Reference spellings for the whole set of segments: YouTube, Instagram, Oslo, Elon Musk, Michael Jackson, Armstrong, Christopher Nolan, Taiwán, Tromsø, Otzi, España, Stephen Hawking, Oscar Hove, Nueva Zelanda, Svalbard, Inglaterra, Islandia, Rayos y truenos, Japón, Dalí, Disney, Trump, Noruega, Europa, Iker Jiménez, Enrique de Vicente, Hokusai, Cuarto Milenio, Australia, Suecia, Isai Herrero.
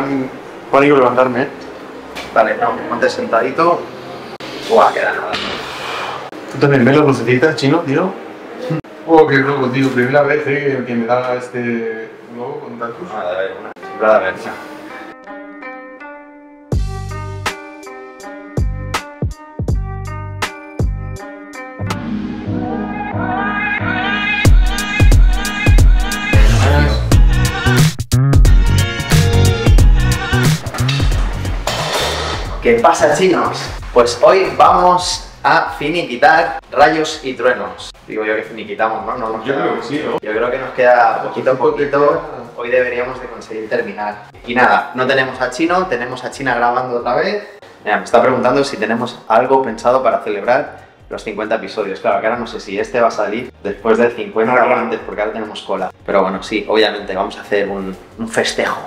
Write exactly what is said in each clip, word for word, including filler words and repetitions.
dan pánico levantarme, ¿eh? Vale, no, ponte sentadito. Buah, queda nada. ¿Tú también ves las lucecitas, chino, tío? Oh, qué loco, tío. Primera vez eh, que me da este globo con tantos. Ah, a ver, una chiflada, a ver. ¿Qué pasa, chinos? Pues hoy vamos a finiquitar Rayos y Truenos. Digo yo que finiquitamos, ¿no? no nos yo queda, creo que sí, ¿no? Yo creo que nos queda poquito a poquito. Hoy deberíamos de conseguir terminar. Y nada, no tenemos a Chino, tenemos a China grabando otra vez. Mira, me está preguntando si tenemos algo pensado para celebrar los cincuenta episodios. Claro, que ahora no sé si este va a salir después del cincuenta o antes, porque ahora tenemos cola. Pero bueno, sí, obviamente vamos a hacer un, un festejo.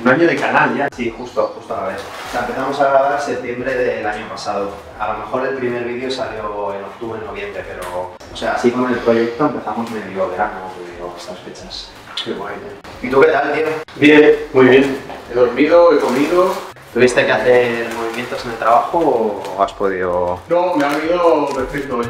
Un año de canal ya. Sí, justo, justo a la vez. O sea, empezamos a grabar septiembre del año pasado. A lo mejor el primer vídeo salió en octubre, noviembre, pero... O sea, así con el proyecto empezamos medio verano, medio estas fechas. Qué guay, ¿eh? ¿Y tú qué tal, tío? Bien, muy bien. He dormido, he comido. ¿Tuviste que hacer movimientos en el trabajo o has podido...? No, me ha ido perfecto.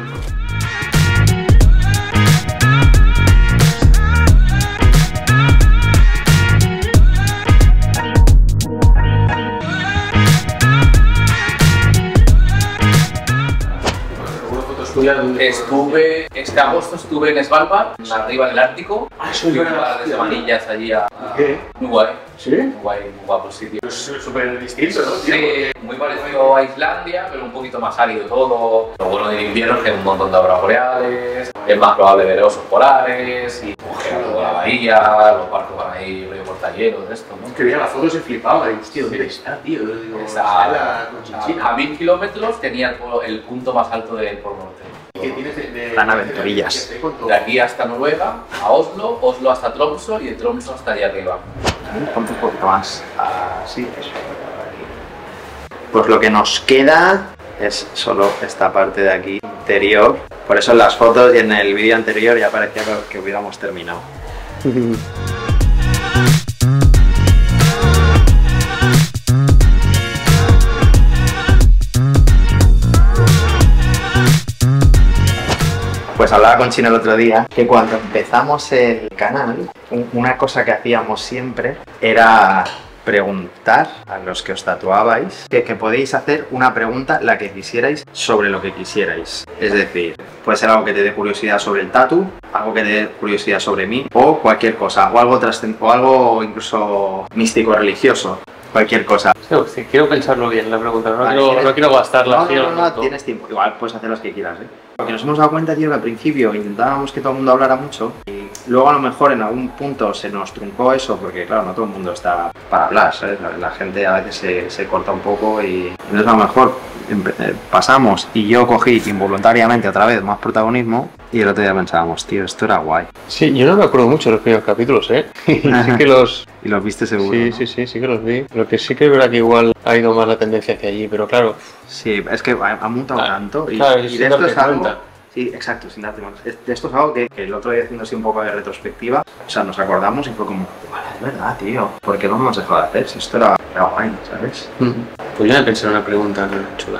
Estuve, este agosto estuve en Svalbard, arriba del Ártico. Ah, soy yo. Desde manillas allí a... ¿Qué? Muy guay. ¿Sí? Muy guay, muy guapo sitio. Es súper distinto, ¿no? Sí, muy parecido a Islandia, pero un poquito más árido todo. Lo bueno del invierno es que hay un montón de auroras boreales, es más probable ver osos polares, y cogerlo de la bahía, los barcos van ahí, rollo portayeros, todo esto, ¿no? Que veía las fotos y flipaba, y tío, ¿dónde está, tío? A mil kilómetros tenía el punto más alto del Polo Norte. Que tienes de, de, tan aventurillas. De aquí hasta Noruega, a Oslo, Oslo hasta Tromsø y de Tromsø hasta allá arriba. Ponte un poquito más. Así es. Pues lo que nos queda es solo esta parte de aquí, interior. Por eso en las fotos y en el vídeo anterior ya parecía que hubiéramos terminado. Pues hablaba con Chino el otro día que cuando empezamos el canal, una cosa que hacíamos siempre era preguntar a los que os tatuabais que, que podéis hacer una pregunta, la que quisierais, sobre lo que quisierais. Es decir, puede ser algo que te dé curiosidad sobre el tatu, algo que te dé curiosidad sobre mí, o cualquier cosa, o algo, o algo incluso místico-religioso. Cualquier cosa. Sí, quiero pensarlo bien la pregunta, no, vale, quiero, tienes... no quiero gastarla. No, no, no, no, tienes tiempo. Igual puedes hacer las que quieras, ¿eh? Porque nos hemos dado cuenta, tío, que al principio intentábamos que todo el mundo hablara mucho y luego a lo mejor en algún punto se nos truncó eso porque, claro, no todo el mundo está para hablar, ¿sabes? La, la gente a veces se, se corta un poco y... Entonces a lo mejor pasamos y yo cogí involuntariamente otra vez más protagonismo y el otro día pensábamos, tío, esto era guay. Sí, yo no me acuerdo mucho de los primeros capítulos, ¿eh? sí que los... Y los viste seguro, Sí, ¿no? sí, sí, sí que los vi. Lo que sí que es verdad que igual ha ido más la tendencia hacia allí, pero claro... Sí, es que ha montado claro, tanto y, claro, y de esto es algo... Cuenta. Sí, exacto, sin darte cuenta. Esto es algo que el otro día haciendo así un poco de retrospectiva, o sea, nos acordamos y fue como, vale, es verdad, tío, ¿por qué no hemos dejado de hacer? Si esto era, era guay, ¿sabes? Uh-huh. Pues yo me pensé en una pregunta chula.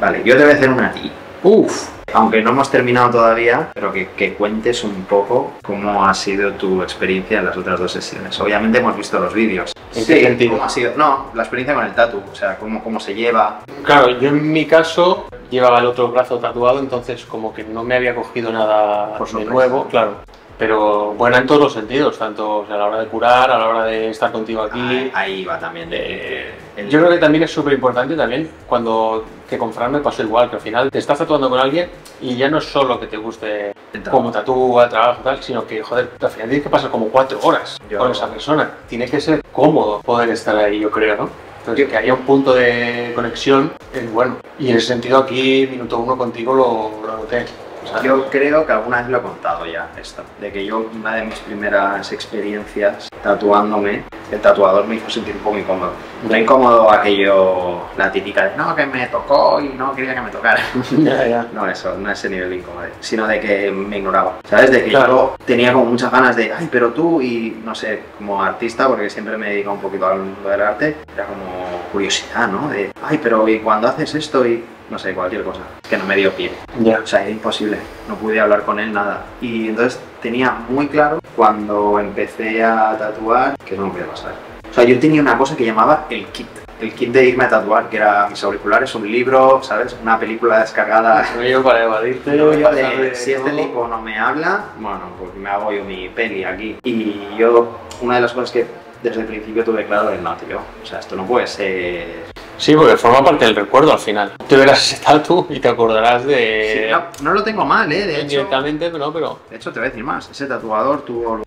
Vale, yo te voy a hacer una a ti. Uf. Aunque no hemos terminado todavía, pero que, que cuentes un poco cómo ha sido tu experiencia en las otras dos sesiones. Obviamente hemos visto los vídeos. ¿En qué sentido? ¿Cómo ha sido? No, la experiencia con el tatu, o sea, cómo, cómo se lleva. Claro, yo en mi caso llevaba el otro brazo tatuado, entonces como que no me había cogido nada de nuevo, claro. Pero bueno, en todos los sentidos, tanto o sea, a la hora de curar, a la hora de estar contigo aquí... Ahí, ahí va también. Eh, el... Yo creo que también es súper importante también cuando que con Fran me pasó igual, que al final te estás tatuando con alguien y ya no es solo que te guste cómo tatúa, trabajo tal, sino que, joder, al final tienes que pasar como cuatro horas yo... con esa persona. Tiene que ser cómodo poder estar ahí, yo creo, ¿no? Entonces, que haya un punto de conexión es bueno. Y en ese sentido aquí, minuto uno contigo lo, lo noté. O sea, yo creo que alguna vez lo he contado ya esto, de que yo una de mis primeras experiencias tatuándome, el tatuador me hizo sentir un poco incómodo. No incómodo aquello, la típica de no, que me tocó y no quería que me tocara. Ya, ya. No, eso, no ese nivel de incómodo, sino de que me ignoraba, ¿sabes? De que claro, yo tenía como muchas ganas de, ay, pero tú, y no sé, como artista, porque siempre me dedico un poquito al mundo del arte, era como curiosidad, ¿no? De, ay, pero ¿y cuando haces esto? Y no sé, cualquier cosa, que no me dio pie. Yeah. O sea, era imposible, no pude hablar con él, nada. Y entonces tenía muy claro cuando empecé a tatuar que no me podía pasar. O sea, yo tenía una cosa que llamaba el kit. El kit de irme a tatuar, que era mis auriculares, un libro, ¿sabes? Una película descargada. No, yo para evadirte. Yo yo de, si este tipo no me habla, bueno, pues me hago yo mi peli aquí. Y yo, una de las cosas que desde el principio tuve claro es no, tío. O sea, esto no puede ser... Sí, porque forma parte del recuerdo al final. Te verás ese tatu y te acordarás de... Sí, no, no lo tengo mal, ¿eh? De hecho, directamente, pero no, pero... De hecho, te voy a decir más. Ese tatuador tuvo un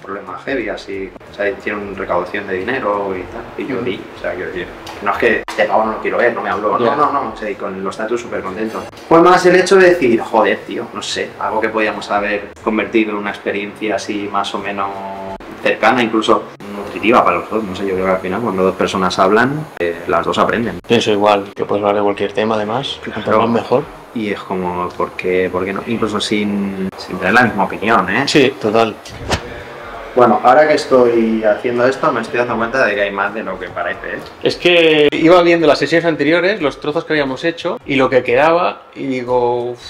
problema heavy, así... O sea, hicieron recaudación de dinero y tal. Y yo di, o sea, quiero decir... No es que este pavo no lo quiero ver, no me habló. No, no, no. O sea, y con los tatus súper contentos. Fue más el hecho de decir, joder, tío, no sé. Algo que podíamos haber convertido en una experiencia así más o menos cercana, incluso... para los dos, no sé, yo creo que al final cuando dos personas hablan, eh, las dos aprenden. Pienso igual, que puedes hablar de cualquier tema además, claro, mejor. Y es como, ¿por qué, por qué no? Incluso sin, sin tener la misma opinión, ¿eh? Sí, total. Bueno, ahora que estoy haciendo esto, me estoy dando cuenta de que hay más de lo que parece, ¿eh? Es que iba viendo las sesiones anteriores, los trozos que habíamos hecho y lo que quedaba, y digo... Uff,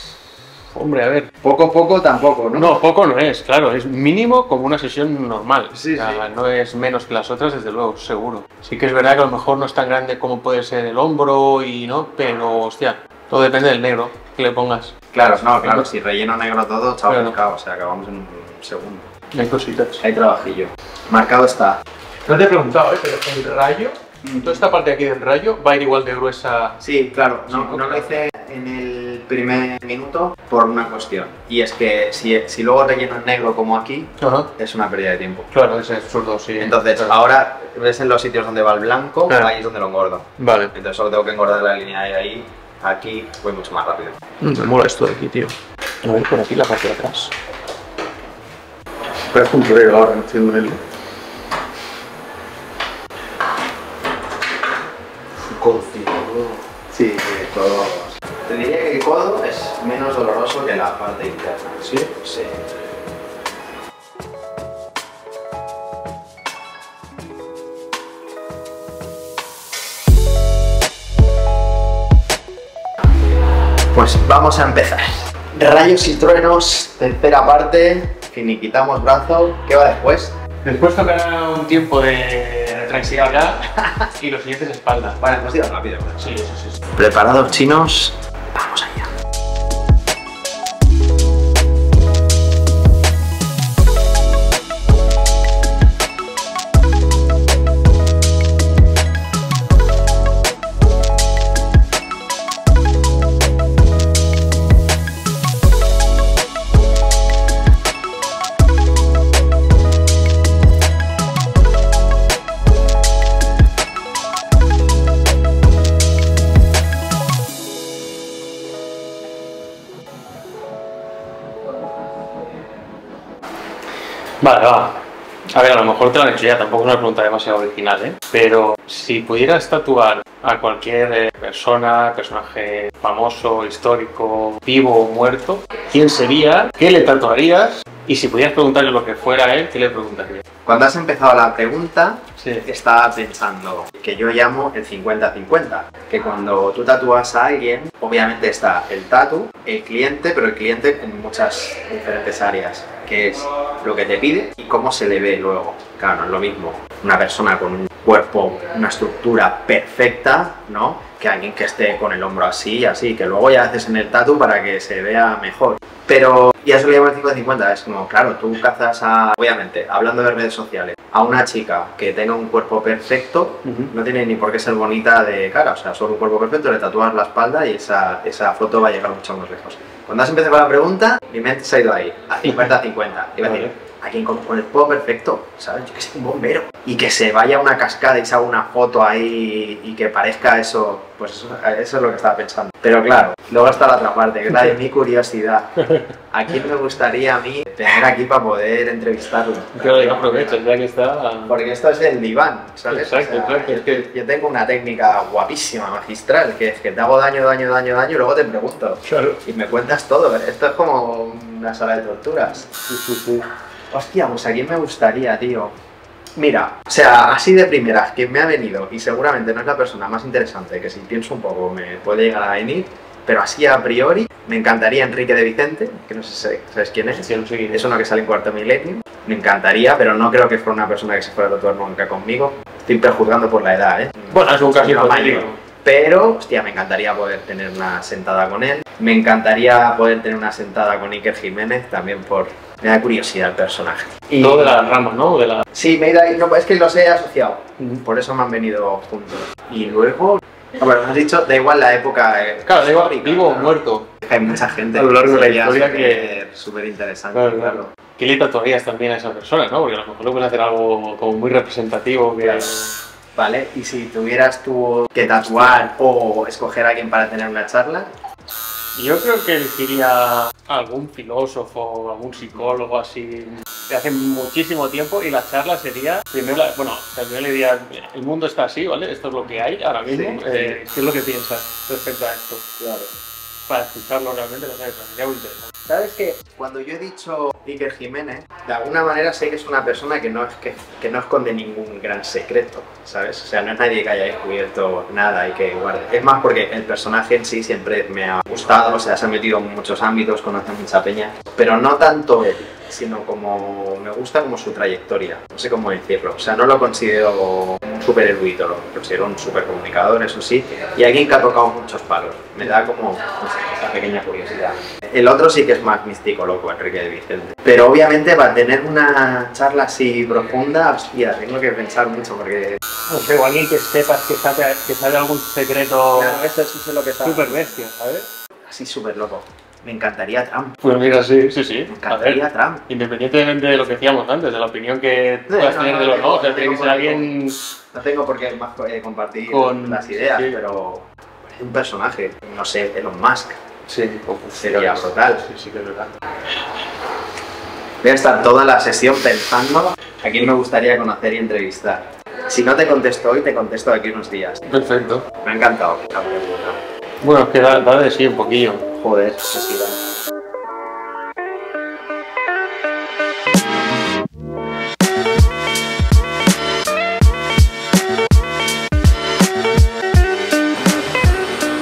hombre, a ver... Poco, poco, tampoco, ¿no? No, poco no es, claro. Es mínimo como una sesión normal. Sí, o sea, sí. No es menos que las otras, desde luego, seguro. Sí que es verdad que a lo mejor no es tan grande como puede ser el hombro y no, pero, hostia, todo depende del negro que le pongas. Claro, no, claro, si relleno negro todo, chao, mercado, o sea, acabamos en un segundo. Hay cositas. Hay trabajillo. Marcado está. No te he preguntado, ¿eh? Pero el rayo... Toda esta parte de aquí del rayo va a ir igual de gruesa... Sí, claro. No, no lo hice en el primer minuto por una cuestión. Y es que si, si luego relleno en negro como aquí, ajá, es una pérdida de tiempo. Claro, es absurdo, sí. Entonces, claro, ahora ves en los sitios donde va el blanco, claro, ahí es donde lo engordo. Vale. Entonces solo tengo que engordar la línea de ahí. Aquí voy mucho más rápido. Me mola esto de aquí, tío. A ver, por aquí la parte de atrás. Parece un torero ahora, no estoy viendo el... Sí, todo. Te diría que el codo es menos doloroso que la parte interna. ¿Sí? Sí. Pues vamos a empezar. Rayos y truenos, tercera parte. Finiquitamos brazo. ¿Qué va después? Después tocará un tiempo de... Tranquila acá y los siguientes espaldas. Vale, nos tiras rápido. Sí, sí, sí. Preparados, chinos. Vamos allá. Vale, va. A ver, a lo mejor te lo han hecho ya, tampoco es una pregunta demasiado original, ¿eh? Pero si pudieras tatuar a cualquier eh, persona, personaje famoso, histórico, vivo o muerto, ¿quién sería? ¿Qué le tatuarías? Y si pudieras preguntarle lo que fuera a él, ¿qué le preguntarías? Cuando has empezado la pregunta, sí, estaba pensando que yo llamo el cincuenta cincuenta. Que cuando tú tatúas a alguien, obviamente está el tatu, el cliente, pero el cliente en muchas diferentes áreas. Que es lo que te pide y cómo se le ve luego. Claro, no es lo mismo una persona con un cuerpo, una estructura perfecta, ¿no? Que alguien que esté con el hombro así y así, que luego ya haces en el tatu para que se vea mejor. Pero ya se lo llamo el cincuenta cincuenta, es como, claro, tú cazas a, obviamente, hablando de redes sociales, a una chica que tenga un cuerpo perfecto, uh-huh, no tiene ni por qué ser bonita de cara, o sea, solo un cuerpo perfecto, le tatúas la espalda y esa, esa foto va a llegar mucho más lejos. Cuando has empezado la pregunta, mi mente se ha ido ahí, a cincuenta cincuenta, iba a decir, alguien con, con el juego perfecto, ¿sabes? Yo que soy un bombero. Y que se vaya a una cascada y se haga una foto ahí y que parezca eso, pues eso, eso es lo que estaba pensando. Pero claro, luego está la otra parte, que es la de mi curiosidad. ¿A quién me gustaría a mí tener aquí para poder entrevistarlo? Claro, ya aprovecho, ya que está... Porque esto es el diván, ¿sabes? Exacto, o sea, exacto. Es que... Yo tengo una técnica guapísima, magistral, que es que te hago daño, daño, daño, daño y luego te pregunto. Claro. Y me cuentas todo. Esto es como una sala de torturas. Sí, sí, sí. Hostia, pues a quién me gustaría, tío. Mira, o sea, así de primeras, quien me ha venido, y seguramente no es la persona más interesante, que si pienso un poco me puede llegar a venir, pero así a priori, me encantaría Enrique de Vicente, que no sé si sabes quién es, sí, no sé quién es. Es uno que sale en Cuarto Milenio, me encantaría, pero no creo que fuera una persona que se fuera a tatuar nunca conmigo, estoy prejuzgando por la edad, ¿eh? Bueno, es un caso mayor. Pero, hostia, me encantaría poder tener una sentada con él, me encantaría poder tener una sentada con Iker Jiménez, también por... Me da curiosidad el personaje. Y... Todo de las ramas, ¿no? De la... Sí, me da... no, es que los he asociado, por eso me han venido juntos. Y luego, bueno, me has dicho, da igual la época... Claro, da igual, vivo o muerto. Hay mucha gente a lo largo de la historia que... Súper interesante, claro. claro. Que le tatuarías también a esas personas, ¿no? Porque a lo mejor le puedes hacer algo como muy representativo que... Claro. Vale, y si tuvieras tú que tatuar o escoger a alguien para tener una charla... Yo creo que elegiría algún filósofo, algún psicólogo así de hace muchísimo tiempo y la charla sería, primero, la, bueno, primero le diría, el mundo está así, ¿vale? Esto es lo que hay ahora mismo, sí, eh, sí. ¿Qué es lo que piensas respecto a esto? Claro. Para escucharlo realmente, no sé, sería muy interesante. ¿Sabes qué? Cuando yo he dicho Iker Jiménez, de alguna manera sé que es una persona que no, es que, que no esconde ningún gran secreto, ¿sabes? O sea, no es nadie que haya descubierto nada y que guarde. Es más porque el personaje en sí siempre me ha gustado, o sea, se ha metido en muchos ámbitos, conoce mucha peña, pero no tanto él, sino como me gusta como su trayectoria, no sé cómo decirlo. O sea, no lo considero un súper erudito, lo considero un súper comunicador, eso sí, y alguien que ha tocado muchos palos. Me da como, no sé, esa pequeña curiosidad. El otro sí que es más místico, loco, Enrique de Vicente. Pero obviamente para tener una charla así profunda, hostia, tengo que pensar mucho porque... No sé, o alguien que sepas que sabe, que sabe algún secreto... Claro, eso es lo que está... Súper bestia, ¿sabes? Así súper loco. Me encantaría Trump. Pues mira, sí, sí, sí. Me encantaría Trump. Independientemente de lo que decíamos antes, de la opinión que sí, puedas no, tener no, de los no, no, no, no, no, tiene que ser alguien... No tengo por qué más compartir con... las ideas, sí, sí. Pero... Es un personaje, no sé, Elon Musk. Sí, sería brutal. Sí, sí que es brutal. Voy a estar toda la sesión pensando a quién me gustaría conocer y entrevistar. Si no te contesto hoy, te contesto de aquí unos días. Perfecto. Me ha encantado la pregunta. Bueno, es que da, da de sí un poquillo. Joder, eso sí da.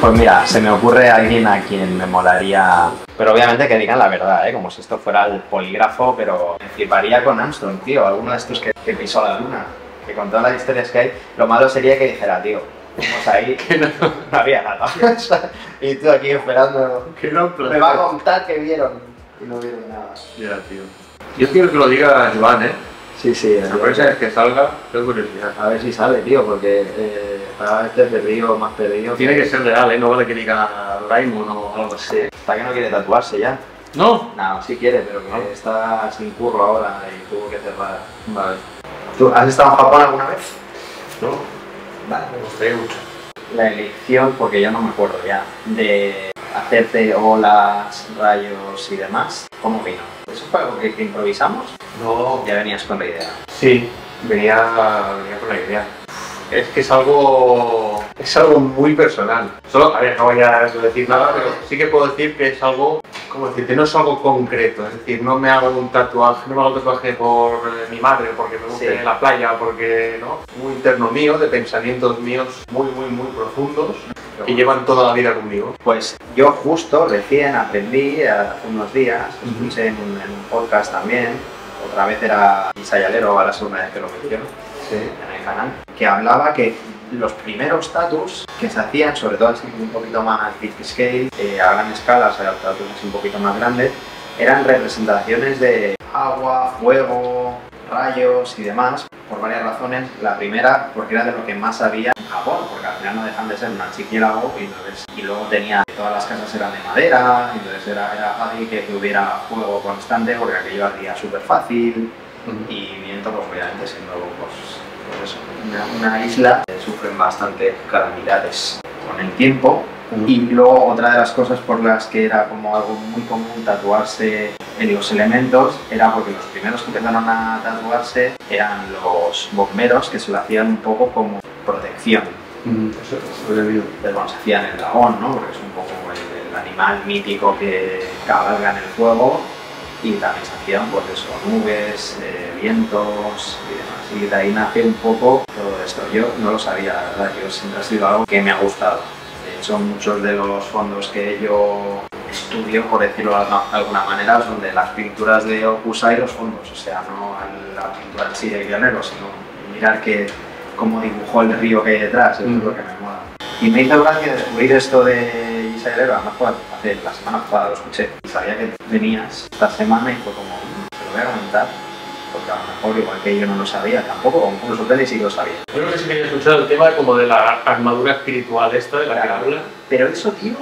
Pues mira, se me ocurre a alguien a quien me molaría... Pero obviamente que digan la verdad, ¿eh? Como si esto fuera el polígrafo, pero... Me fliparía con Armstrong, tío, alguno de estos que, que pisó la luna. Que con todas las historias que hay, lo malo sería que dijera, tío, pues ahí que no, no había nada. Y tú aquí esperando... Que no, me va a contar que vieron y no vieron nada. Ya, yeah, tío. Yo quiero que lo diga Iván, ¿eh? Sí, sí. La sorpresa es que salga, es curiosidad. A ver si sale, tío, porque... Eh... Ah, este es perdido, más perdido. Tiene que ser real, ¿eh? No vale que diga Raymond o algo así. Hasta que no quiere tatuarse ya. ¿No? No, sí quiere, pero que no. Está sin curro ahora y tuvo que cerrar. Vale. ¿Tú has estado en Japón alguna vez? No. Vale. Me gustaría mucho. La elección, porque ya no me acuerdo ya, de hacerte olas, rayos y demás, ¿cómo vino? ¿Eso fue algo que improvisamos? No. ¿Ya venías con la idea? Sí, venía, venía con la idea. Es que es algo, es algo muy personal. Solo, a ver, no voy a decir nada, pero sí que puedo decir que es algo, como decirte, no es algo concreto. Es decir, no me hago un tatuaje, no me hago un tatuaje por mi madre, porque me gusta sí. En la playa, porque no. Muy interno mío, de pensamientos míos muy, muy, muy profundos, que llevan toda la vida conmigo. Pues yo justo recién aprendí hace unos días, escuché en un, en un podcast también, otra vez era Isayalero, ahora es una vez que lo menciono. Sí. En el canal, que hablaba que los primeros tatus que se hacían, sobre todo así un poquito más big scale, eh, a gran escala, o sea, tatus un poquito más grandes, eran representaciones de agua, fuego, rayos y demás, por varias razones. La primera, porque era de lo que más había en Japón, porque al final no dejan de ser un archipiélago, y entonces, y luego tenía, todas las casas eran de madera, entonces era, era fácil que hubiera fuego constante, porque aquello ardía súper fácil, uh-huh. y viento, pues obviamente siendo pues, pues eso, una, una isla, eh, sufren bastante calamidades con el tiempo. Y luego otra de las cosas por las que era como algo muy común tatuarse en los elementos era porque los primeros que empezaron a tatuarse eran los bomberos, que se lo hacían un poco como protección. Mm, eso sobrevivió. Pero bueno, se hacían el dragón, ¿no? Porque es un poco el, el animal mítico que cabalga en el fuego, y también se hacían pues eso, nubes, eh, vientos y demás. Y de ahí nace un poco todo esto. Yo no lo sabía, la verdad, yo siempre ha sido algo que me ha gustado. Son muchos de los fondos que yo estudio, por decirlo de alguna manera, son de las pinturas de Hokusai y los fondos, o sea, no la pintura en sí del guionero, sino mirar que, cómo dibujó el río que hay detrás, eso mm. es lo que me mola. Y me hizo gracia descubrir esto de Isai Herrero, además hace la semana pasada lo escuché, sabía que venías esta semana y fue como, te lo voy a comentar, porque a lo mejor igual que yo no lo sabía tampoco, o incluso Penny sí que lo sabía. Yo creo que sí que había escuchado el tema como de la armadura espiritual esta de la claro, que habla. Pero eso, tío,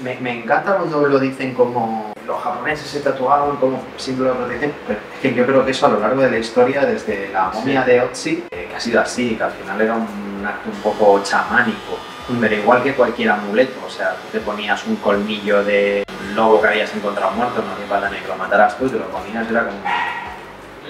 me, me encanta cuando lo dicen como los japoneses se tatuaron como símbolo de protección, pero es que yo creo que eso a lo largo de la historia, desde la momia sí. de Otzi, eh, que ha sido así, que al final era un acto un poco chamánico, mm. pero igual que cualquier amuleto, o sea, tú te ponías un colmillo de un lobo que habías encontrado muerto, no hacía falta ni que lo mataras tú, te lo ponías, era como...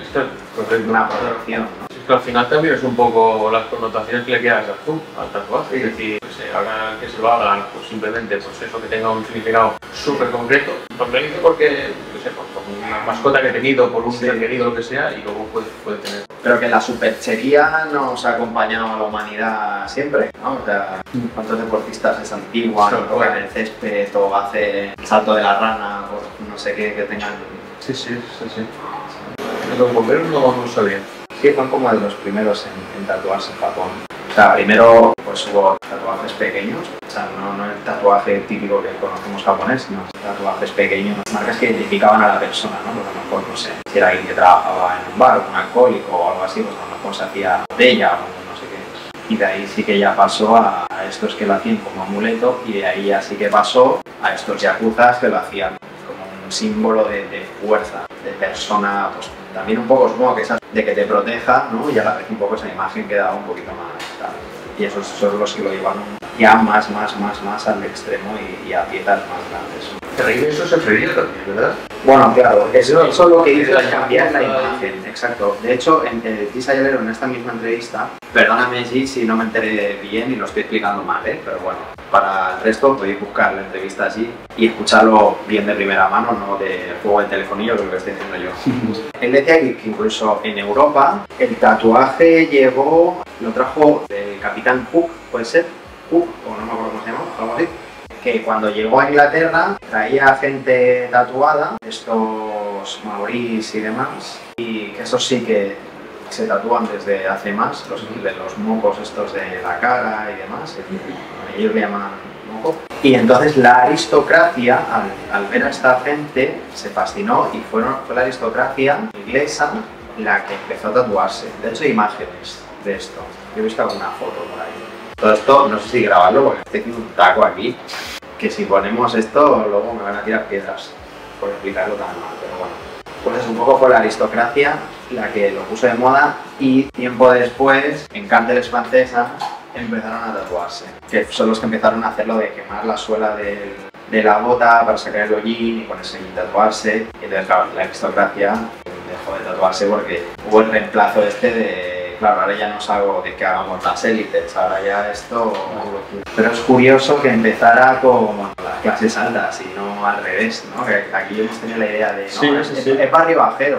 Esto es una protección, ¿no? Es que al final también es un poco las connotaciones que le quieras dar tú al tatuaje. Sí. Es decir, pues, eh, ahora que se lo hagan, pues simplemente pues eso, que tenga un significado súper concreto. Pues me lo hice porque, no sé, por, por una mascota que he tenido, por un sí. ser querido, lo que sea, y luego puede, puede tener. Pero que la superchería nos ha acompañado a la humanidad siempre, ¿no? O sea, ¿cuántos deportistas es antigua, no tocan el césped o hace el salto de la rana o no sé qué, que tengan? Sí, sí, sí, sí. Los bomberos no lo sabían. Sí, fueron como de los primeros en, en tatuarse en Japón. O sea, primero pues hubo tatuajes pequeños, o sea, no, no el tatuaje típico que conocemos japonés, sino tatuajes pequeños, marcas que identificaban a la persona, ¿no? Porque a lo mejor, no sé, si era alguien que trabajaba en un bar, un alcohólico o algo así, pues a lo mejor se hacía botella o no sé qué. Y de ahí sí que ya pasó a estos que lo hacían como amuleto, y de ahí ya sí que pasó a estos yakuzas que lo hacían como un símbolo de, de fuerza, de persona, pues también un poco supongo que esa de que te proteja, ¿no? Y a la vez un poco esa imagen quedaba un poquito más tal. Y esos son los que lo llevaron ya más, más, más, más al extremo y, y a piezas más grandes. Pero y eso se previo también, ¿verdad? Bueno, claro, eso, eso es lo que hizo es cambiar la imagen, exacto. De hecho, en Isai Herrero, en esta misma entrevista, perdóname si, si no me enteré bien y lo estoy explicando mal, ¿eh? Pero bueno, para el resto podéis buscar la entrevista así y escucharlo bien de primera mano, no de juego del telefonillo, que es lo que estoy diciendo yo. Él decía que, que incluso en Europa el tatuaje llegó, lo trajo del capitán Cook, puede ser, Cook, o no me acuerdo cómo se llama, algo así, que cuando llegó a Inglaterra traía gente tatuada, estos maorís y demás, y eso sí que se tatúan desde hace más, los, de los mocos estos de la cara y demás, el, ellos le llaman moco. Y entonces la aristocracia, al, al ver a esta gente, se fascinó y fueron, fue la aristocracia inglesa la que empezó a tatuarse. De hecho hay imágenes de esto, yo he visto alguna foto por ahí. Todo esto, no sé si grabarlo porque tengo un taco aquí, que si ponemos esto luego me van a tirar piedras por explicarlo tan mal, pero bueno. Pues es un poco por la aristocracia la que lo puso de moda, y tiempo después, en cárceles francesas, empezaron a tatuarse. Que son los que empezaron a hacerlo de quemar la suela del, de la bota para sacar el hollín y ponerse y tatuarse. Y entonces, claro, la aristocracia dejó de tatuarse porque hubo el reemplazo este de... Claro, ahora ya no es algo de que hagamos las élites, ahora ya esto... Pero es curioso que empezara con las clases altas y no al revés, ¿no? Que aquí hemos tenido la idea de, no, sí, es, sí, es, sí. es barrio bajero.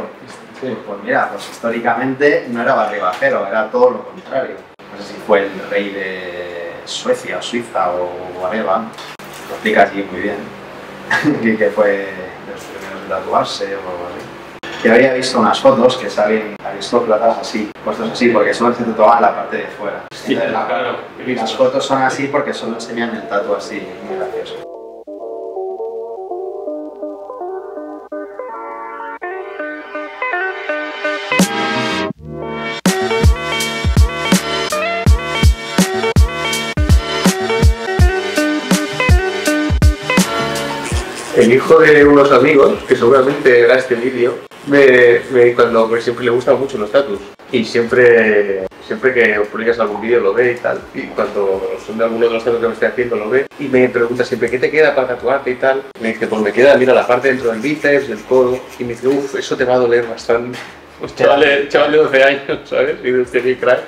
Sí. Pues, pues mira, pues históricamente no era barrio bajero, era todo lo contrario. No sé si fue el rey de Suecia o Suiza o Areva, lo explica aquí muy bien, y que fue de los primeros en tatuarse o algo así. Yo había visto unas fotos que salen aristócratas así, puestos así, porque solo se tatuaban la parte de fuera. Sí, entonces, la, claro, las fotos son así porque solo enseñan el tatu así, muy gracioso. el hijo de unos amigos, que seguramente verá este vídeo, me, me cuando me, siempre le gustan mucho los tatus. Y siempre, siempre que publicas algún vídeo lo ve y tal. Y cuando son de alguno de los tatus que me estoy haciendo lo ve. Y me pregunta siempre, ¿qué te queda para tatuarte y tal? Y me dice, pues me queda, mira, la parte dentro del bíceps, del codo. Y me dice, uff, eso te va a doler bastante. Pues chaval, chaval de doce años, ¿sabes? Y de usted, crack.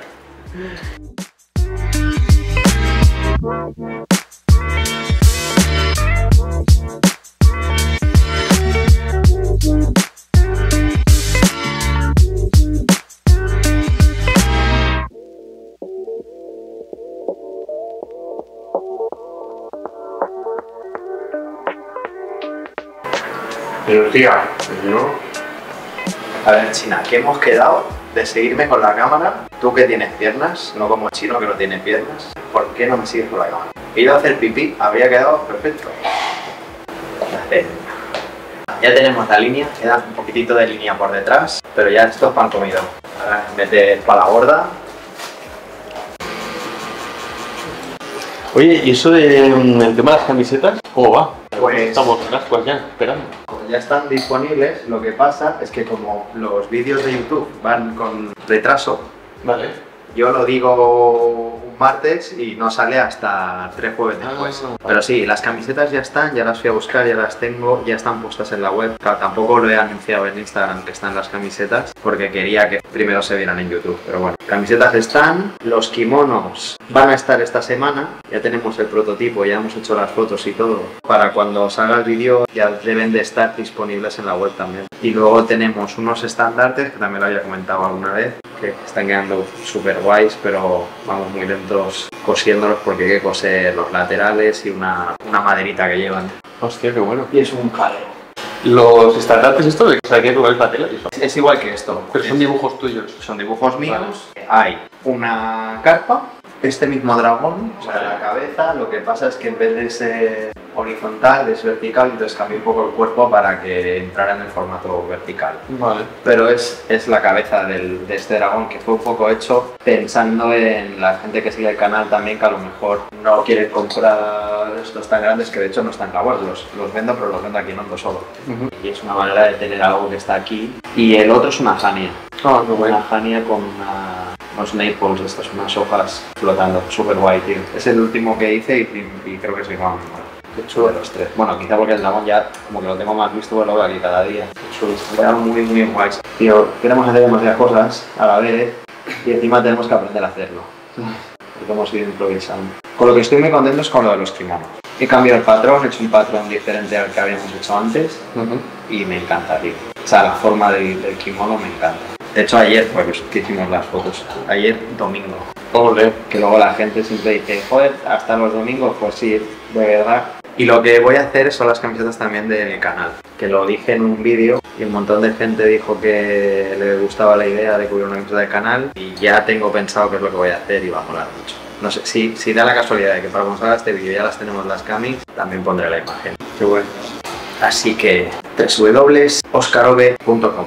Pero tía, yo... A ver, China, ¿qué hemos quedado de seguirme con la cámara? Tú que tienes piernas, no como Chino que no tiene piernas, ¿por qué no me sigues con la cámara? Ir a hacer pipí habría quedado perfecto. Ya tenemos la línea, queda un poquitito de línea por detrás, pero ya esto es pan comido. Ahora meter para la borda. Oye, ¿y eso del de, tema de las camisetas? ¿Cómo va? Pues estamos en Ascuas ya, esperando. Ya están disponibles, lo que pasa es que como los vídeos de YouTube van con retraso, vale. Yo lo digo un martes y no sale hasta tres jueves después. Ah, no, no. Pero sí, las camisetas ya están, ya las fui a buscar, ya las tengo, ya están puestas en la web. Claro, tampoco lo he anunciado en Instagram que están las camisetas porque quería que primero se vieran en YouTube, pero bueno. Camisetas están, los kimonos van a estar esta semana, ya tenemos el prototipo, ya hemos hecho las fotos y todo. Para cuando salga el vídeo ya deben de estar disponibles en la web también. Y luego tenemos unos estandartes, que también lo había comentado alguna vez, que están quedando súper guays, pero vamos muy lentos cosiéndolos porque hay que coser los laterales y una, una maderita que llevan. Hostia, qué bueno. Y es un calero. ¿Los estandartes estos de que se que la tela? Es igual que esto. Pero son dibujos tuyos. Son dibujos míos. Vale. Hay una carpa, este mismo dragón, o sea, vale. La cabeza, lo que pasa es que en vez de ser horizontal es vertical, entonces cambié un poco el cuerpo para que entrara en el formato vertical. Vale. Pero es, es la cabeza del, de este dragón, que fue un poco hecho pensando en la gente que sigue el canal también, que a lo mejor no quiere comprar estos tan grandes, que de hecho no están en la web, los, los vendo, pero los vendo aquí en Ondo solo. Uh-huh. Y es una manera de tener algo que está aquí. Y el otro es una jania. Oh, no, bueno. Una jania con una... unos naples, estas unas hojas flotando, súper guay, tío. Es el último que hice y, y creo que es mi mamá. Qué chulo. De los tres. Bueno, quizá porque el dragón ya, como que lo tengo más visto, pues lo veo aquí cada día. Qué chulo. Quedaron muy, muy guays. Tío, queremos hacer demasiadas cosas a la vez y encima tenemos que aprender a hacerlo. Porque hemos ido improvisando. Con lo que estoy muy contento es con lo de los kimonos. He cambiado el patrón, he hecho un patrón diferente al que habíamos hecho antes. Uh-huh. Y me encanta, tío. O sea, la forma del, del kimono me encanta. De hecho ayer, pues, que hicimos las fotos, ayer domingo. Ole. Que luego la gente siempre dice, joder, hasta los domingos, pues sí, de verdad. Y lo que voy a hacer son las camisetas también del canal, que lo dije en un vídeo y un montón de gente dijo que le gustaba la idea de cubrir una camiseta del canal y ya tengo pensado qué es lo que voy a hacer y va a molar mucho. No sé, si, si da la casualidad de que para mostrar este vídeo ya las tenemos las camis, también pondré la imagen. Qué bueno. Así que, w w w punto oscarove punto com.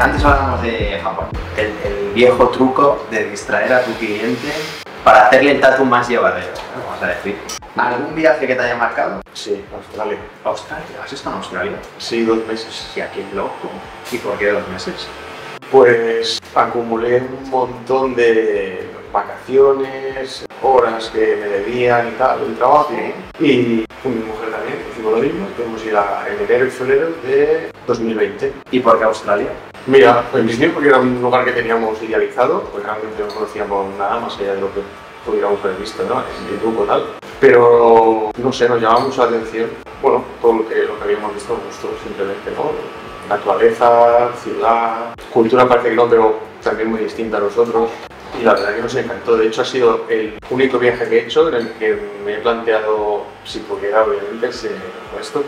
Antes hablamos de Japón, el, el viejo truco de distraer a tu cliente para hacerle el tatu más llevadero, vamos a decir. ¿Algún viaje que te haya marcado? Sí, Australia. ¿Australia? ¿Has estado en Australia? Sí, dos meses. ¿Y a quién loco? ¿Y por qué dos meses? Pues acumulé un montón de vacaciones, horas que me debían y tal, el trabajo. ¿Sí? Y con mi mujer también, hicimos lo mismo, podemos ir a enero y febrero de dos mil veinte. ¿Y por qué Australia? Mira, en Disney porque era un lugar que teníamos idealizado, porque realmente no conocíamos nada más allá de lo que pudiéramos haber visto, ¿no? En YouTube o tal. Pero, no sé, nos llamaba mucho la atención, bueno, todo lo que, lo que habíamos visto nos gustó simplemente, ¿no? Naturaleza, ciudad, cultura parece que no, pero también muy distinta a nosotros. Y la verdad que nos encantó. De hecho, ha sido el único viaje que he hecho en el que me he planteado, si pudiera, obviamente, esto,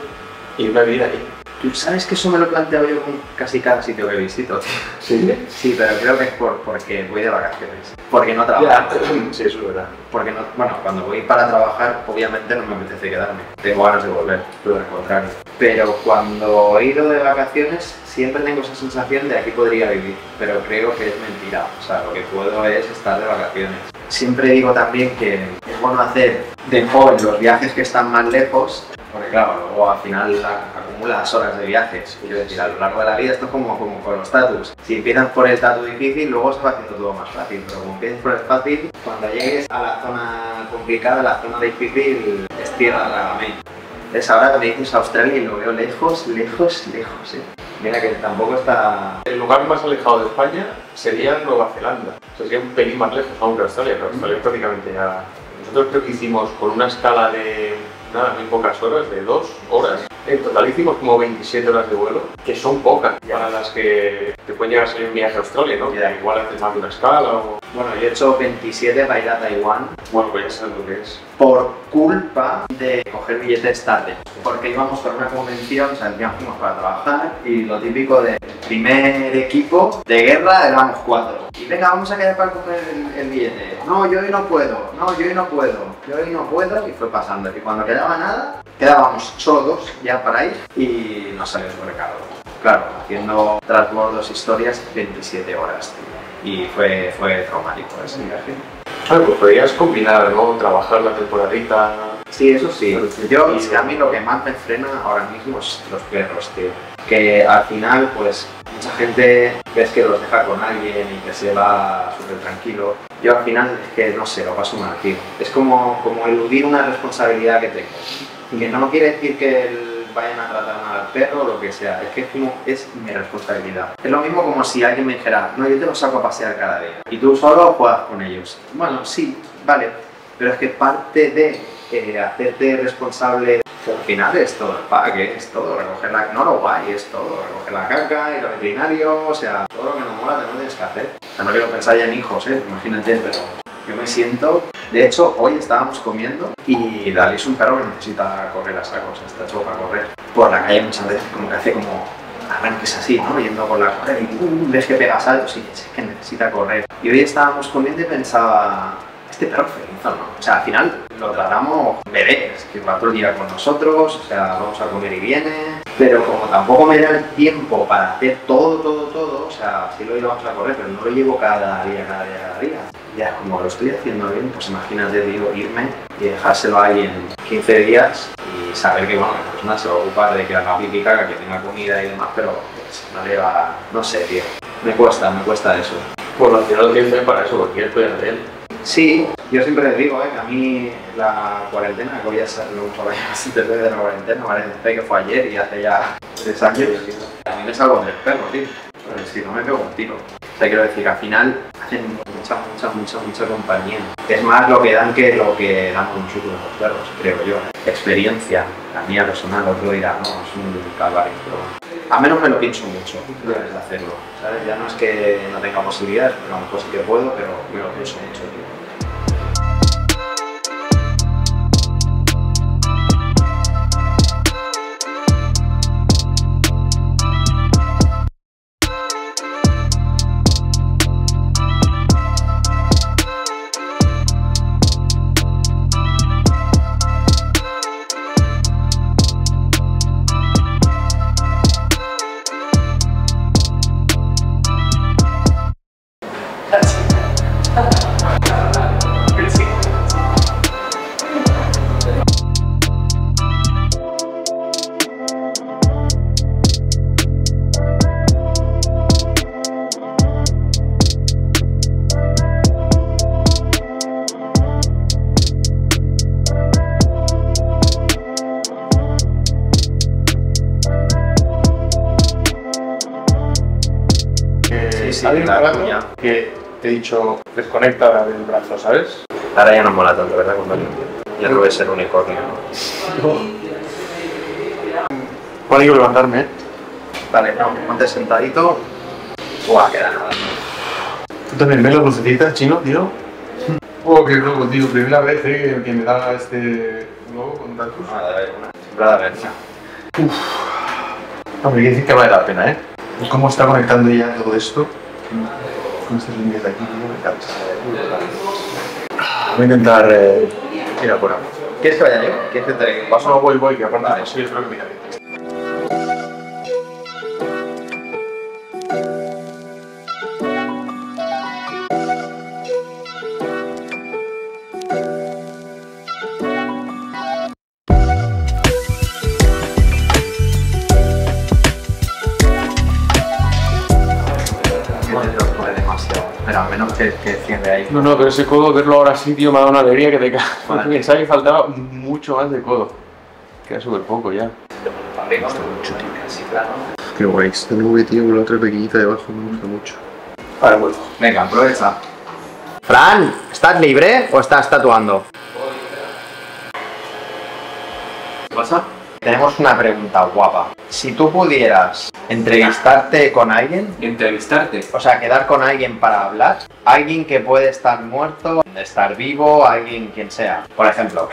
irme a vivir ahí. Tú sabes que eso me lo he planteado yo con casi cada sitio que visito. ¿Sí? Sí, pero creo que es por, porque voy de vacaciones. Porque no trabajo. Sí, eso es verdad. Porque no, bueno, cuando voy para trabajar, obviamente no me apetece quedarme. Tengo ganas de volver, pero al contrario. Pero cuando he ido de vacaciones, siempre tengo esa sensación de aquí podría vivir. Pero creo que es mentira. O sea, lo que puedo es estar de vacaciones. Siempre digo también que es bueno hacer de joven los viajes que están más lejos. Porque claro, luego al final acumulas horas de viajes, quiero decir, a lo largo de la vida esto es como, como con los tatus. Si empiezas por el tatu difícil, luego se va haciendo todo más fácil, pero como empiezas por el fácil, cuando llegues a la zona complicada, a la zona difícil, es tierra largamente. Entonces ahora que me dices Australia y lo veo lejos, lejos, lejos, eh. Mira que tampoco está... El lugar más alejado de España sería Nueva Zelanda, o sea, sería un pelín más lejos aún que Australia, pero Australia es prácticamente ya... Nosotros creo que hicimos con una escala de... nada, muy pocas horas, de dos horas. En total hicimos como veintisiete horas de vuelo, que son pocas ya. Para las que te pueden llegar a salir un viaje a Australia, ¿no? Ya. Que igual haces más de una escala o... Bueno, yo he hecho veintisiete para ir a Taiwán. Bueno, pues ya sabes lo que es. Por culpa de coger billetes tarde. Porque íbamos para una convención, o sea, íbamos para trabajar y lo típico de primer equipo de guerra éramos cuatro. Y venga, vamos a quedar para coger el, el billete. No, yo hoy no puedo. No, yo hoy no puedo. Yo hoy no puedo. Y fue pasando. Y cuando quedaba nada, quedábamos solo dos ya para ir y nos salió supercaro. Claro, haciendo transbordos, historias, veintisiete horas, tío. Y fue, fue traumático ese viaje. Claro, pues podrías combinar, ¿no? Trabajar la temporadita... Sí, eso sí. Yo, y a mí lo que más me frena ahora mismo es los perros, tío. Que al final, pues, mucha gente ves que los deja con alguien y que se va súper tranquilo. Yo al final es que, no sé, lo paso mal, tío. Es como, como eludir una responsabilidad que tengo. Que no quiere decir que el... vayan a tratar mal al perro o lo que sea, es que es como, es mi responsabilidad. Es lo mismo como si alguien me dijera, no, yo te los saco a pasear cada día y tú solo juegas con ellos. Bueno, sí, vale, pero es que parte de eh, hacerte responsable, al final es todo el pack, ¿eh? Es todo, recoger la, no lo guay, es todo, recoger la caca, ir al veterinario, o sea, todo lo que nos mola no tienes que hacer. O sea, no quiero pensar ya en hijos, ¿eh? Imagínate, pero yo me siento... De hecho, hoy estábamos comiendo y Dalí es un perro que necesita correr a sacos, está hecho para correr. Por la calle muchas veces como que hace como arranques así, ¿no? Yendo por la correa y uh, ves que pega saltos y es que necesita correr. Y hoy estábamos comiendo y pensaba, este perro feliz o no. O sea, al final lo tratamos bebés, que va a patrullar con nosotros, o sea, vamos a comer y viene. Pero como tampoco me da el tiempo para hacer todo, todo, todo, o sea, sí lo llevamos a correr, pero no lo llevo cada día, cada día, cada día. Ya, como lo estoy haciendo bien, pues imagínate, digo, irme y dejárselo ahí en quince días y saber que, bueno, la persona se va a ocupar de que haga pipi, caga, que tenga comida y demás, pero pues, no le va... no sé, tío. Me cuesta, me cuesta eso. Pues al final tiempo es para eso, porque él puede hacer. Sí, yo siempre les digo, ¿eh? Que a mí la cuarentena, que hoy ya lo hemos hablado bastante de la cuarentena, parece que fue ayer y hace ya tres años, a mí me salgo del perro, tío. Pero si no me pego un tiro. O sea, quiero decir, al final hacen mucha, mucha, mucha, mucha compañía. Es más lo que dan que lo que damos nosotros los perros, creo yo. Experiencia, la mía personal, otro dirá, no, es un calvario, pero... A menos me lo pienso mucho, antes de hacerlo, ¿sabes? Ya no es que no tenga posibilidades, pero a lo mejor sí que puedo, pero me lo pienso mucho, tío. Que te he dicho, desconecta ahora del brazo, ¿sabes? Ahora ya no mola tanto, ¿verdad? Cuando ya no ves el unicornio. ¿Cuál no. Hay que levantarme? Vale, no, ponte sentadito. Buah, queda nada. ¿Tú también ves las lucecitas, chino, tío? Oh, qué loco, tío. Primera vez eh, que me da este globo con tantos. Nada, a ver, una. Siempre a ver, una. Uf. Hombre, quiere decir que vale la pena, ¿eh? ¿Y cómo está conectando ya todo esto con estas líneas de aquí? Me encanta. Voy a intentar eh, ir a por ahí. ¿Quieres que vaya yo? ¿Quieres que te paso? No, voy, voy, que aparte vale. Sí, espero que me llame. Que enciende ahí. No, no, pero ese codo, verlo ahora sí, tío, me ha dado una alegría que te cae. Vale. Pensaba que faltaba mucho más de codo. Queda súper poco ya. Me gusta mucho, tío. Qué guay, este nube, tío, con la otra pequeñita debajo me gusta mucho. Ahora vuelvo. Venga, aprovecha. Fran, ¿estás libre o estás tatuando? ¿Qué pasa? Tenemos una pregunta guapa. Si tú pudieras entrevistarte con alguien... ¿Entrevistarte? O sea, quedar con alguien para hablar. Alguien que puede estar muerto, estar vivo, alguien quien sea. Por ejemplo,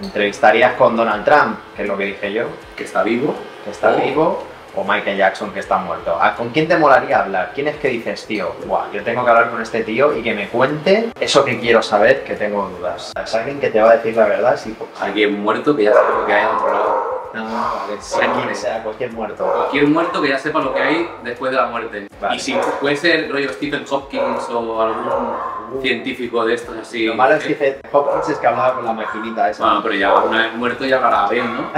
¿entrevistarías con Donald Trump? Que es lo que dije yo. Que está vivo. Que está oh. vivo. O Michael Jackson, que está muerto. ¿Con quién te molaría hablar? ¿Quién es que dices, tío, guau, yo tengo que hablar con este tío y que me cuente eso que quiero saber, que tengo dudas? ¿Es alguien que te va a decir la verdad? Sí, pues. Alguien muerto que ya sabe lo que hay en otro lado. No, vale, sea, sea, cualquier muerto. Cualquier muerto que ya sepa lo que hay después de la muerte. Vale. Y si puede ser rollo Stephen Hawking o algún uh. científico de estos así. Lo malo es que Stephen Hawking es que hablaba con la maquinita esa. Bueno, pero ya una vez muerto ya hablará bien, ¿no?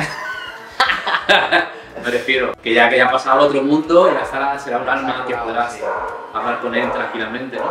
Me refiero, que ya que haya pasado al otro mundo, ya estará, será un alma que podrás hablar con él tranquilamente, ¿no?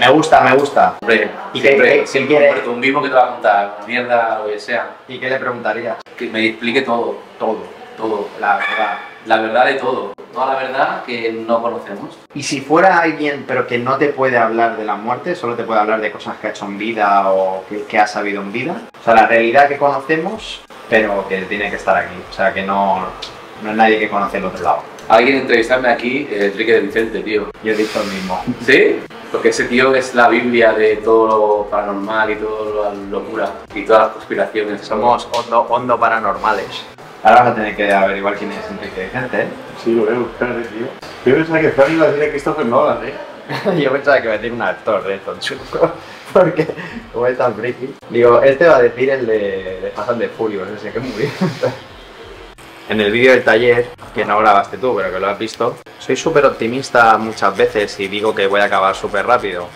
Me gusta, me gusta. Hombre, ¿y siempre, qué, siempre qué, un, muerto, un vivo que te va a contar, una mierda, lo que sea. ¿Y qué le preguntarías? Que me explique todo, todo, todo, la verdad. La verdad de todo, toda la verdad que no conocemos. Y si fuera alguien, pero que no te puede hablar de la muerte, solo te puede hablar de cosas que ha hecho en vida o que, que ha sabido en vida. O sea, la realidad que conocemos, pero que tiene que estar aquí. O sea, que no... No hay nadie que conoce el otro lado. Alguien entrevistarme aquí, eh, Enrique de Vicente, tío. Yo he dicho el mismo. ¿Sí? Porque ese tío es la biblia de todo lo paranormal y toda la locura y todas las conspiraciones. Somos hondo, hondo paranormales. Ahora vas a tener que averiguar quién es Enrique de Vicente, ¿eh? Sí, lo voy a buscar, tío. Yo pensaba que Fran iba a decir a Christopher Nolan, ¿eh? Yo pensaba que iba a decir un actor de tonchuco. Porque, como es tan friki, digo, este va a decir el de, de Fast and the Furious, ese que es muy bien. En el vídeo del taller, que no grabaste tú, pero que lo has visto, soy súper optimista muchas veces y digo que voy a acabar súper rápido.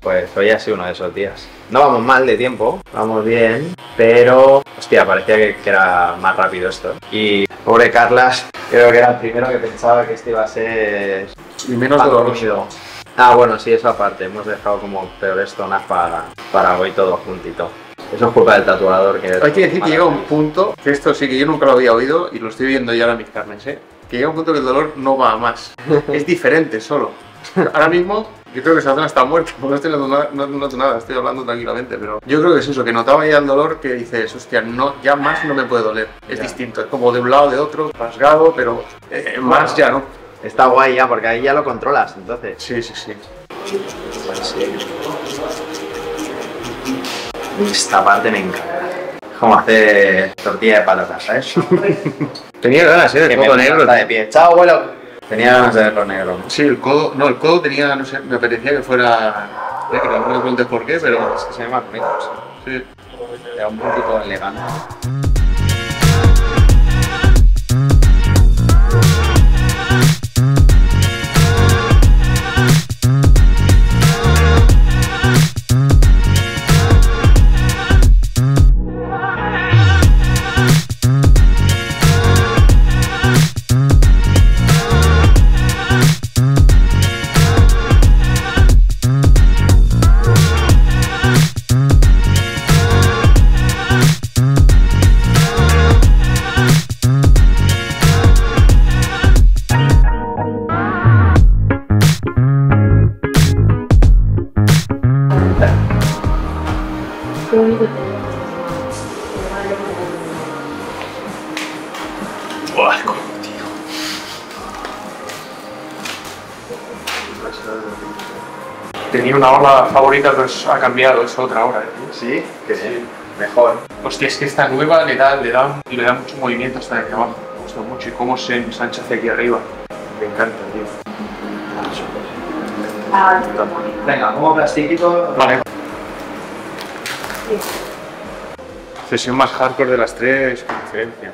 Pues hoy ha sido uno de esos días. No vamos mal de tiempo, vamos bien, pero... Hostia, parecía que, que era más rápido esto. Y pobre Carlas, creo que era el primero que pensaba que este iba a ser... Y menos doloroso. Ah, bueno, sí, esa parte. Hemos dejado como peores zonas para, para hoy todo juntito. Eso es culpa del tatuador que... Hay que decir que llega un punto, que esto sí que yo nunca lo había oído y lo estoy viendo ya ahora en mis carnes, ¿eh? Que llega un punto que el dolor no va a más. Es diferente solo. Ahora mismo, yo creo que se hacen hasta muerto, porque no estoy notando, no, no noto nada, estoy hablando tranquilamente, pero... Yo creo que es eso, que notaba ya el dolor que dices, hostia, no, ya más no me puede doler. Es ya. Distinto, es como de un lado de otro, rasgado, pero eh, más bueno, ya no. Está guay ya, porque ahí ya lo controlas, entonces. Sí, sí, sí. Esta parte me encanta. Como hacer tortilla de patatas, ¿sabes? Tenía ganas, ¿eh? El codo negro. De pie. Chao, abuelo. Tenía ganas de verlo negro. Sí, el codo. No, el codo tenía, no sé, me parecía que fuera negro. No me preguntes por qué, pero es que se ve más bonito. Sí. Le da un poquito elegante. Tenía una ola favorita, pero pues ha cambiado, es otra hora, ¿eh? Sí, que sí. Mejor. Hostia, es que esta nueva le da, le da, le da mucho movimiento hasta aquí abajo. gusta mucho y cómo se ensancha hacia aquí arriba. Me encanta, tío. Ah, venga, como plastiquito. Vale. Sí. Sesión más hardcore de las tres, conferencia.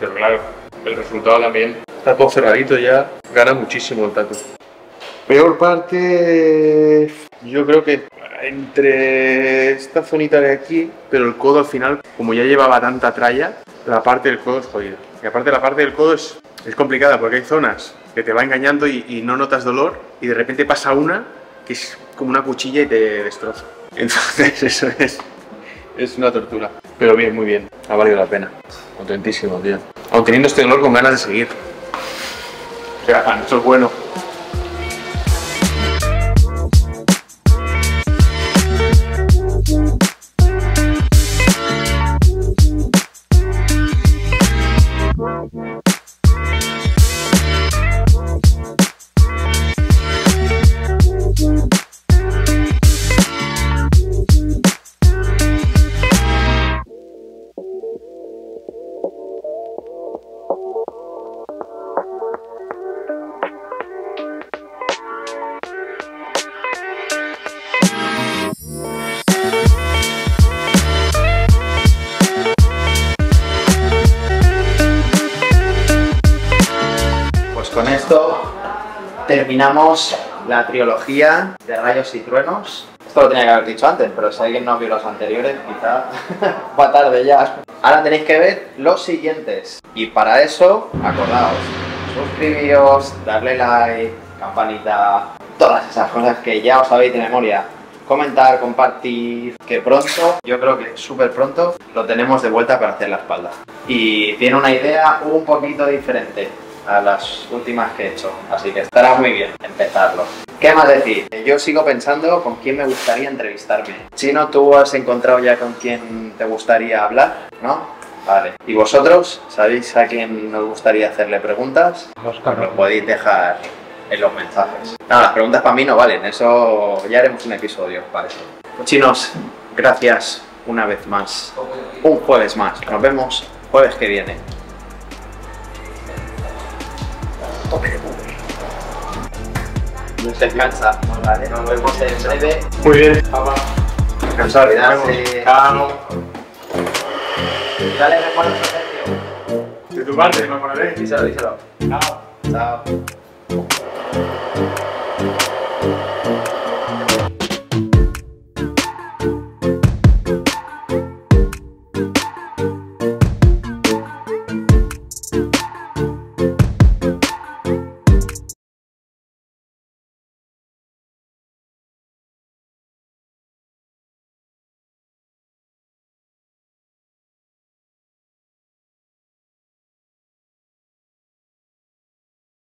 Pero claro, el resultado también. Está todo cerradito ya, gana muchísimo el tatu. Peor parte, yo creo que entre esta zonita de aquí, pero el codo al final, como ya llevaba tanta tralla, la parte del codo es jodida. Y aparte la parte del codo es, es complicada porque hay zonas que te va engañando y, y no notas dolor, y de repente pasa una que es como una cuchilla y te destroza. Entonces eso es, es una tortura. Pero bien, muy bien, ha valido la pena. Contentísimo, tío. Aun teniendo este dolor, con ganas de seguir. O sea, eso es bueno. Terminamos la trilogía de Rayos y Truenos. Esto lo tenía que haber dicho antes, pero si alguien no vio los anteriores, quizá va tarde ya. Ahora tenéis que ver los siguientes. Y para eso, acordaos, suscribiros, darle like, campanita, todas esas cosas que ya os sabéis de memoria. Comentar, compartir, que pronto, yo creo que súper pronto, lo tenemos de vuelta para hacer la espalda. Y tiene una idea un poquito diferente a las últimas que he hecho, así que estará muy bien empezarlo. ¿Qué más decir? Yo sigo pensando con quién me gustaría entrevistarme. Chino, tú has encontrado ya con quién te gustaría hablar, ¿no? Vale. ¿Y vosotros? ¿Sabéis a quién nos gustaría hacerle preguntas? Oscar, lo podéis dejar en los mensajes. No, las preguntas para mí no valen, eso ya haremos un episodio para eso. Chinos, gracias una vez más. Un jueves más. Nos vemos jueves que viene. Descansa, vale, nos vemos en breve. Muy bien, vamos. Descansar, cuidarse. Dale recuerdos a Sergio. De tu parte, me lo ponaré. Díselo, díselo. Chao. Chao.